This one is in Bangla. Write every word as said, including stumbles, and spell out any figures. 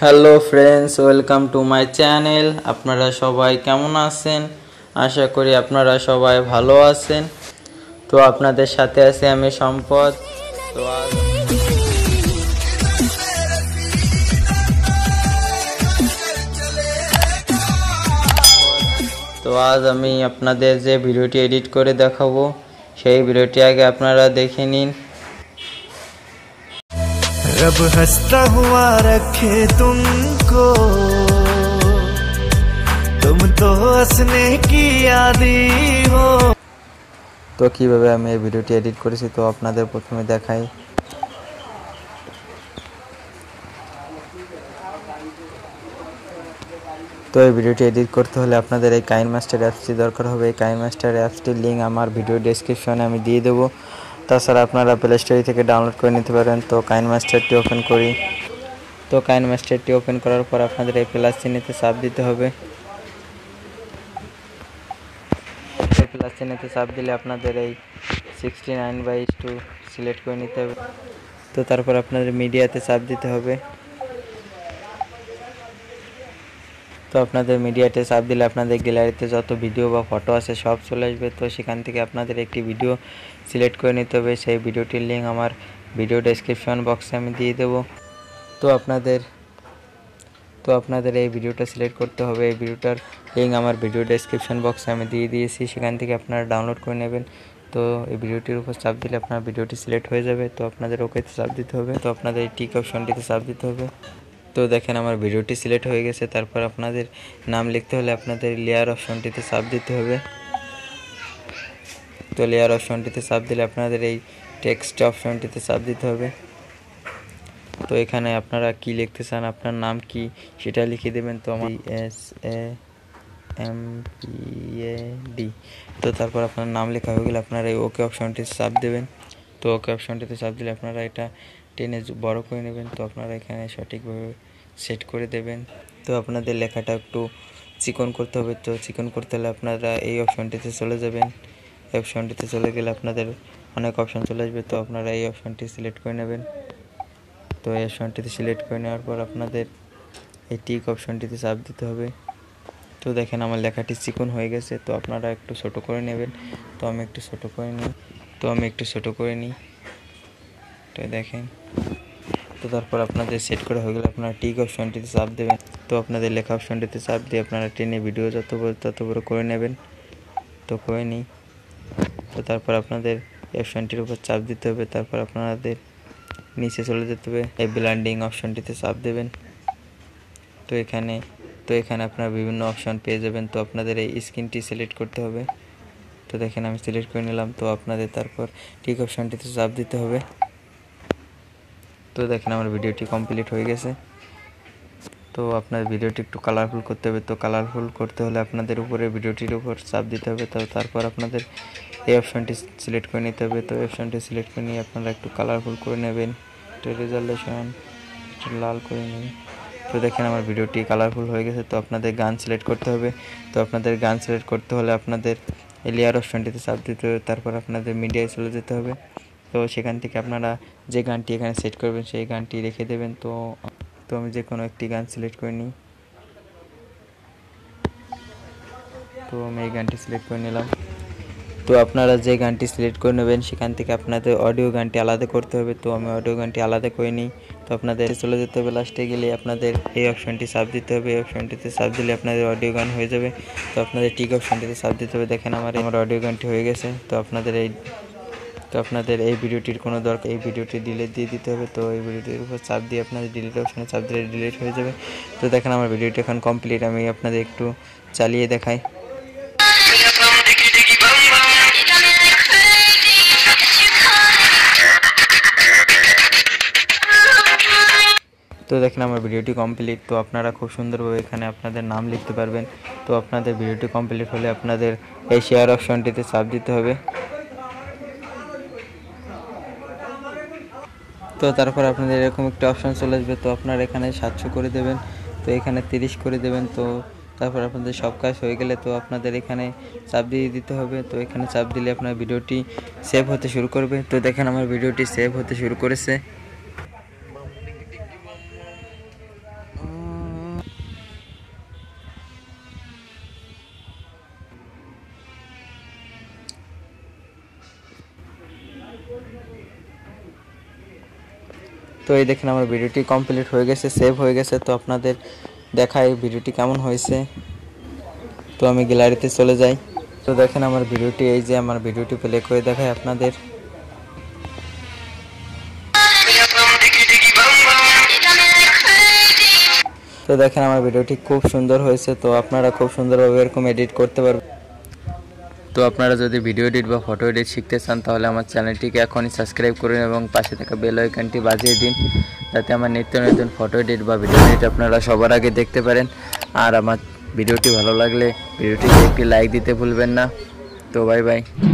Hello friends welcome to my channel अपनारा सबाई केमन आছেন आशा करी अपनारा सबाई भालो आছেন। तो आपनादेर साथे आछि आमि सम्पद। तो तो आज आमि आपनादेर जे भिडियोटी एडिट करे देखाबो सेई भिडियोटी आगे आपनारा देखे निन। रब हंसता हुआ रखे तुमको, तुम तो हंसने की आदी हो। तो কিভাবে আমি এই ভিডিওটি এডিট করেছি তো আপনাদের প্রথমে দেখাই। তো এই ভিডিওটি এডিট করতে হলে আপনাদের এই KineMaster অ্যাপসটি দরকার হবে। এই KineMaster অ্যাপসটির লিংক আমার ভিডিও ডেসক্রিপশনে আমি দিয়ে দেবো। তাছাড়া আপনারা প্লে স্টোর থেকে ডাউনলোড করে নিতে পারেন। তো KineMasterটি ওপেন করি। তো KineMasterটি ওপেন করার পর আপনাদের এই প্লাস চিহ্নেতে চাপ দিতে হবে। এই প্লাস চিহ্নেতে চাপ দিলে আপনাদের এই sixty nine by two select করে নিতে হবে। তো তারপর আপনাদের মিডিয়াতে চাপ দিতে হবে। তো আপনাদের মিডিয়াতে চাপ দিলে আপনাদের গ্যালারিতে যত ভিডিও বা ফটো আছে সব চলে আসবে। তো সেখান থেকে আপনাদের একটি ভিডিও সিলেক্ট করে নিতে হবে। সেই ভিডিওটির লিংক আমার ভিডিও ডেসক্রিপশন বক্সে আমি দিয়ে দেবো। তো আপনাদের তো আপনাদের এই ভিডিওটা সিলেক্ট করতে হবে। এই ভিডিওটার লিংক আমার ভিডিও ডেসক্রিপশন বক্সে আমি দিয়ে দিয়েছি, সেখান থেকে আপনারা ডাউনলোড করে নেবেন। তো এই ভিডিওটির উপর চাপ দিলে আপনার ভিডিওটি সিলেক্ট হয়ে যাবে। তো আপনাদের ওকেতে চাপ দিতে হবে। তো আপনাদের এই টিক অপশনটিতে চাপ দিতে হবে। তো দেখেন আমার ভিডিওটি সিলেক্ট হয়ে গেছে। তারপর আপনাদের নাম লিখতে হলে আপনাদের লেয়ার অপশনটিতে চাপ দিতে হবে। তো লেয়ার অপশনটিতে চাপ দিলে আপনাদের এই টেক্সট অপশনটিতে চাপ দিতে হবে। তো এখানে আপনারা কি লিখতে চান, আপনার নাম কি সেটা লিখে দেবেন। তো আমার S A M P A D. তো তারপর আপনার নাম লেখা হয়ে গেলে আপনারা এই ওকে অপশনটিতে চাপ দেবেন। তো ওকে অপশনটিতে চাপ দিলে আপনারা এটা টেনে বড় করে নেবেন। তো আপনারা এখানে সঠিকভাবে সেট করে দেবেন। তো আপনাদের লেখাটা একটু চিকন করতে হবে। তো চিকন করতে হলে আপনারা এই অপশনটিতে চলে যাবেন। এই অপশনটিতে চলে গেলে আপনাদের অনেক অপশন চলে আসবে। তো আপনারা এই অপশনটি সিলেক্ট করে নেবেন। তো এই অপশনটিতে সিলেক্ট করে নেওয়ার পর আপনাদের এই টিক অপশনটিতে চাপ দিতে হবে। তো দেখেন আমার লেখাটি চিকন হয়ে গেছে। তো আপনারা একটু ছোটো করে নেবেন। তো আমি একটু ছোটো করে নিই তো আমি একটু ছোটো করে নিই তো দেখেন। তো তারপর আপনাদের সেট করা হয়ে গেলে আপনারা টিক অপশনটিতে চাপ দেবেন। তো আপনাদের লেখা অপশনটিতে চাপ দিয়ে আপনারা টেনে ভিডিও যত বড় তত বড় করে নেবেন। তো করে নিই। তো তারপর আপনাদের অপশনটির উপর চাপ দিতে হবে। তারপর আপনাদের নিচে চলে যেতে হবে। এই ব্লান্ডিং অপশনটিতে চাপ দেবেন। তো এখানে তো এখানে আপনারা বিভিন্ন অপশন পেয়ে যাবেন। তো আপনাদের এই স্ক্রিনটি সিলেক্ট করতে হবে। তো দেখেন আমি সিলেক্ট করে নিলাম। তো আপনাদের তারপর টিক অপশনটিতে চাপ দিতে হবে। তো দেখেন আমার ভিডিওটি কমপ্লিট হয়ে গেছে। তো আপনার ভিডিওটি একটু কালারফুল করতে হবে। তো কালারফুল করতে হলে আপনাদের উপরে ভিডিওটির উপর চাপ দিতে হবে। তো তারপর আপনাদের এই অপশনটি সিলেক্ট করে নিতে হবে। তো এই অপশনটি সিলেক্ট করে নিয়ে আপনারা একটু কালারফুল করে নেবেন। তো রেজলেশন একটু লাল করে নিন। তো দেখেন আমার ভিডিওটি কালারফুল হয়ে গেছে। তো আপনাদের গান সিলেক্ট করতে হবে। তো আপনাদের গান সিলেক্ট করতে হলে আপনাদের এই লেয়ার অপশনটিতে চাপ দিতে হবে। তারপর আপনাদের মিডিয়ায় চলে যেতে হবে। তো সেখান থেকে আপনারা যে গানটি এখানে সেট করবেন সেই গানটি রেখে দেবেন। তো তো আমি যে কোনো একটি গান সিলেক্ট করে নিই। তো আমি এই গানটি সিলেক্ট করে নিলাম। তো আপনারা যে গানটি সিলেক্ট করে নেবেন সেখান থেকে আপনাদের অডিও গানটি আলাদা করতে হবে। তো আমি অডিও গানটি আলাদা করে নিই। তো আপনাদের চলে যেতে হবে। লাস্টে গেলে আপনাদের এই অপশনটি চাপ দিতে হবে। এই অপশনটিতে চাপ দিলে আপনাদের অডিও গান হয়ে যাবে। তো আপনাদের টিক অপশনটিতে চাপ দিতে হবে। দেখেন আমার আমার অডিও গানটি হয়ে গেছে। তো আপনাদের এই তো আপনাদের এই ভিডিওটির কোনো দরকার এই ভিডিওটি ডিলিট দিয়ে দিতে হবে। তো এই ভিডিওটির উপর চাপ দিয়ে আপনাদের ডিলিট অপশানে চাপ দিলে ডিলিট হয়ে যাবে। তো দেখেন আমার ভিডিওটি এখন কমপ্লিট। আমি আপনাদের একটু চালিয়ে দেখাই। তো দেখেন আমার ভিডিওটি কমপ্লিট। তো আপনারা খুব সুন্দরভাবে এখানে আপনাদের নাম লিখতে পারবেন। তো আপনাদের ভিডিওটি কমপ্লিট হলে আপনাদের এই শেয়ার অপশনটিতে চাপ দিতে হবে। তো তারপর আপনাদের এরকম একটা অপশন চলে আসবে। তো আপনারা এখানে সাতশো করে দেবেন। তো এখানে তিরিশ করে দেবেন। তো তারপর আপনাদের সব কাজ হয়ে গেলে তো আপনাদের এখানে চাপ দিয়ে দিতে হবে। তো এখানে চাপ দিলে আপনার ভিডিওটি সেভ হতে শুরু করবে। তো দেখেন আমার ভিডিওটি সেভ হতে শুরু করেছে। तो এই দেখেন আমার ভিডিওটি কমপ্লিট হয়ে গেছে, সেভ হয়ে গেছে। তো আপনাদের দেখাই ভিডিওটি কেমন হয়েছে। তো আমি গ্যালারিতে চলে যাই। তো দেখেন আমার ভিডিওটি, এই যে আমার ভিডিওটি প্লে করে দেখাই আপনাদের। তো দেখেন আমার ভিডিওটি খুব সুন্দর হয়েছে। তো আপনারা খুব সুন্দরভাবে এরকম এডিট করতে পারবেন। তো আপনারা যদি ভিডিও এডিট বা ফটো এডিট শিখতে চান তাহলে আমার চ্যানেলটিকে এখনই সাবস্ক্রাইব করুন এবং পাশে থাকা বেল আইকনটি বাজিয়ে দিন, যাতে আমার নিত্য নতুন ফটো এডিট বা ভিডিও এডিট আপনারা সবার আগে দেখতে পারেন। আর আমার ভিডিওটি ভালো লাগলে ভিডিওটিকে একটি লাইক দিতে ভুলবেন না। তো বাই বাই।